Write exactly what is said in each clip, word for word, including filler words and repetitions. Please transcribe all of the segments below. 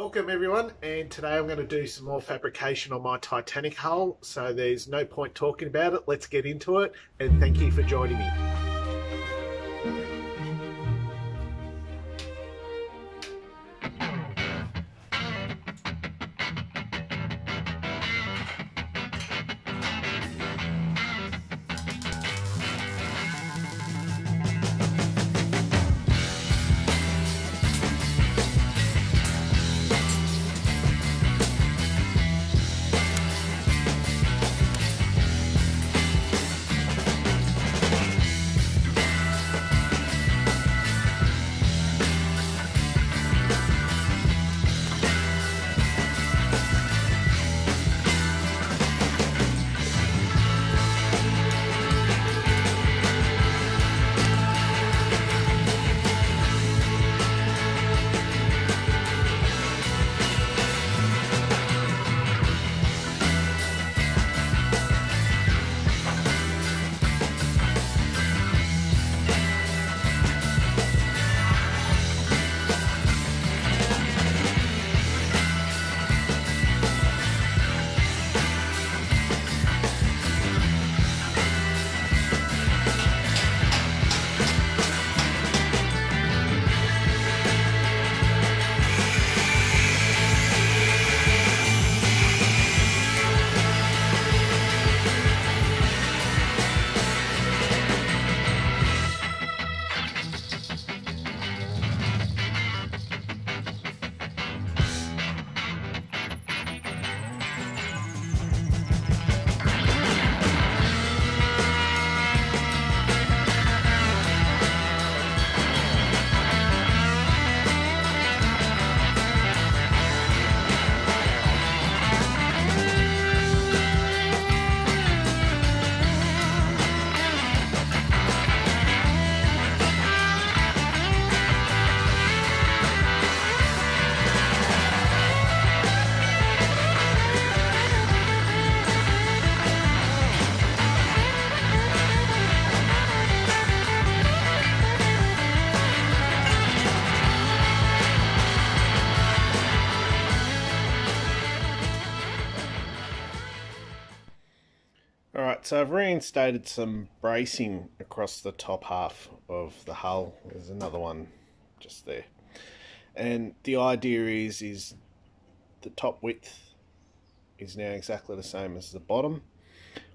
Welcome everyone, and today I'm going to do some more fabrication on my Titanic hull, so there's no point talking about it. Let's get into it, and thank you for joining me. So I've reinstated some bracing across the top half of the hull. There's another one just there. And the idea is, is the top width is now exactly the same as the bottom.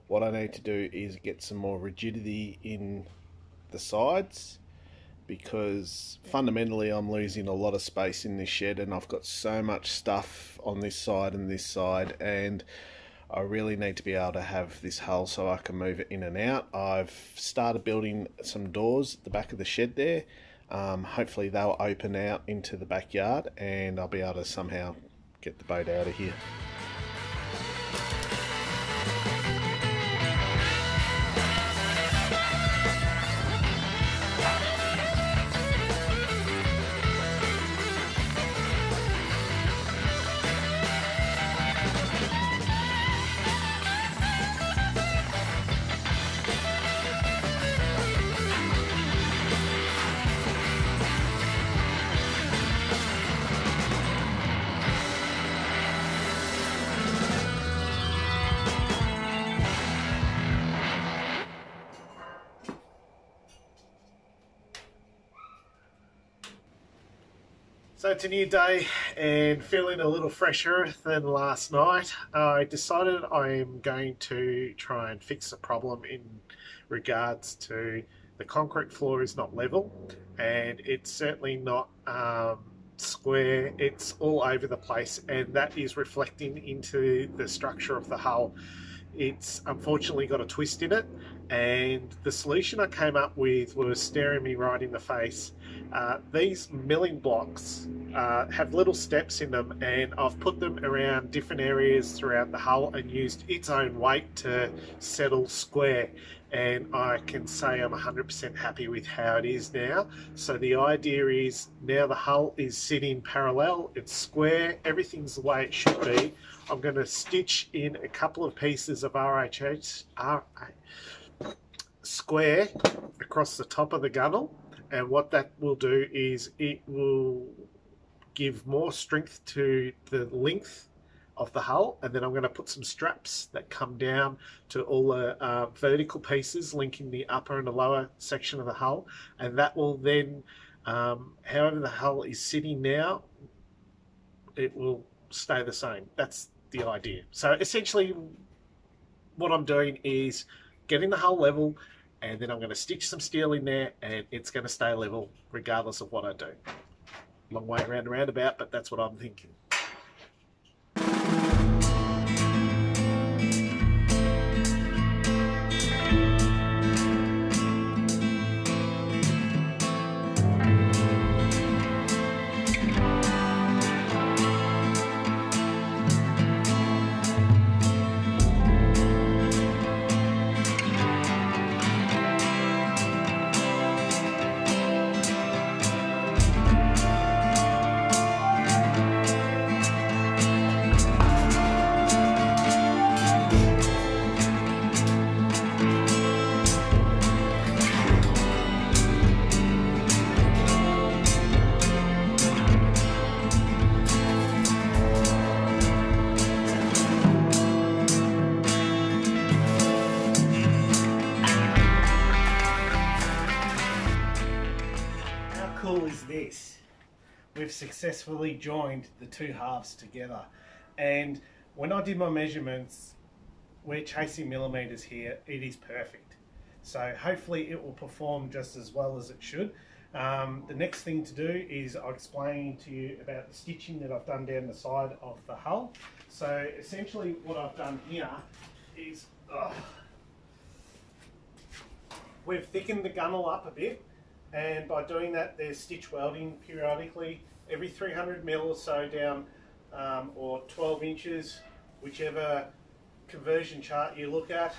What I need to do is get some more rigidity in the sides, because fundamentally I'm losing a lot of space in this shed, and I've got so much stuff on this side and this side, and I really need to be able to have this hull so I can move it in and out. I've started building some doors at the back of the shed there. Um, hopefully they'll open out into the backyard and I'll be able to somehow get the boat out of here. So it's a new day and feeling a little fresher than last night. I decided I am going to try and fix the problem in regards to the concrete floor is not level, and it's certainly not um, square. It's all over the place, and that is reflecting into the structure of the hull. It's unfortunately got a twist in it, and the solution I came up with was staring me right in the face. Uh, these milling blocks uh, have little steps in them, and I've put them around different areas throughout the hull and used its own weight to settle square, and I can say I'm one hundred percent happy with how it is now. So the idea is now the hull is sitting parallel, it's square, everything's the way it should be. I'm going to stitch in a couple of pieces of R H H square across the top of the gunnel, and what that will do is it will give more strength to the length of the hull, and then I'm going to put some straps that come down to all the uh, vertical pieces linking the upper and the lower section of the hull, and that will then, um, however the hull is sitting now, it will stay the same. That's the idea. So essentially what I'm doing is getting the hull level, and then I'm going to stitch some steel in there, and it's going to stay level regardless of what I do. Long way around and roundabout, but that's what I'm thinking. We've successfully joined the two halves together, and when I did my measurements, we're chasing millimeters here, it is perfect. So hopefully it will perform just as well as it should. Um, the next thing to do is I'll explain to you about the stitching that I've done down the side of the hull. So essentially what I've done here is oh, we've thickened the gunwale up a bit, and by doing that, there's stitch welding periodically every three hundred mil or so down, um, or twelve inches, whichever conversion chart you look at,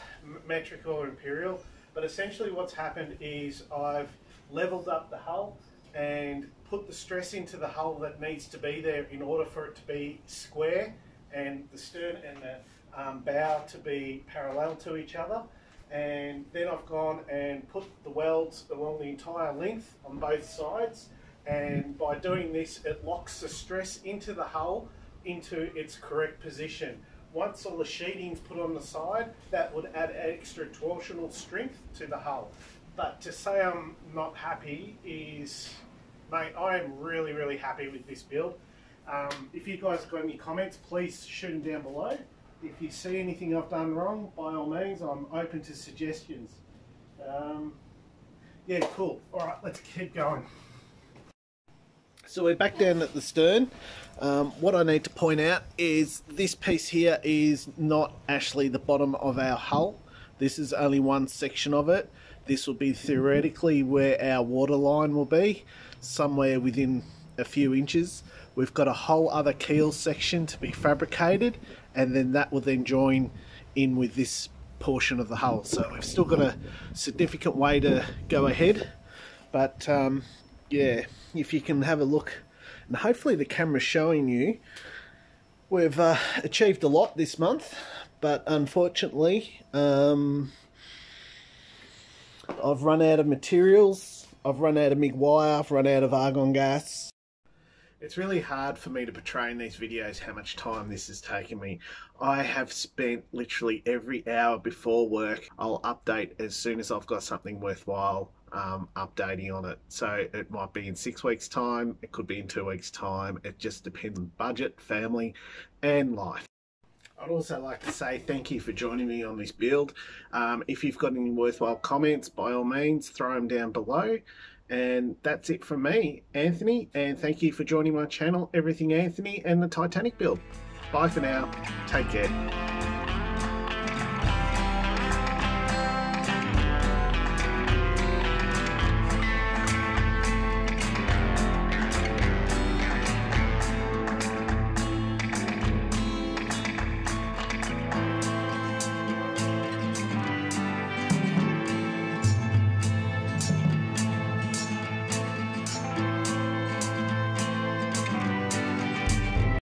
metric or imperial. But essentially what's happened is I've leveled up the hull and put the stress into the hull that needs to be there in order for it to be square, and the stern and the um, bow to be parallel to each other. And then I've gone and put the welds along the entire length on both sides, and by doing this it locks the stress into the hull into its correct position. Once all the sheeting's put on the side, that would add extra torsional strength to the hull. But to say I'm not happy is, mate, I am really really happy with this build. Um, if you guys have got any comments, please shoot them down below. If you see anything I've done wrong, by all means, I'm open to suggestions. Um, yeah, cool. All right, let's keep going. So we're back down at the stern. Um, what I need to point out is this piece here is not actually the bottom of our hull. This is only one section of it. This will be theoretically where our water line will be, somewhere within a few inches. We've got a whole other keel section to be fabricated, and then that will then join in with this portion of the hull. So we've still got a significant way to go ahead, but um, yeah, if you can have a look, and hopefully the camera's showing you, we've uh, achieved a lot this month, but unfortunately um, I've run out of materials, I've run out of M I G wire, I've run out of argon gas. It's really hard for me to portray in these videos how much time this has taken me. I have spent literally every hour before work. I'll update as soon as I've got something worthwhile um, updating on it. So it might be in six weeks time, it could be in two weeks time. It just depends on budget, family and life. I'd also like to say thank you for joining me on this build. Um, if you've got any worthwhile comments, by all means, throw them down below. And that's it from me, Anthony, and thank you for joining my channel, Everything Anthony and the Titanic Build. Bye for now, take care.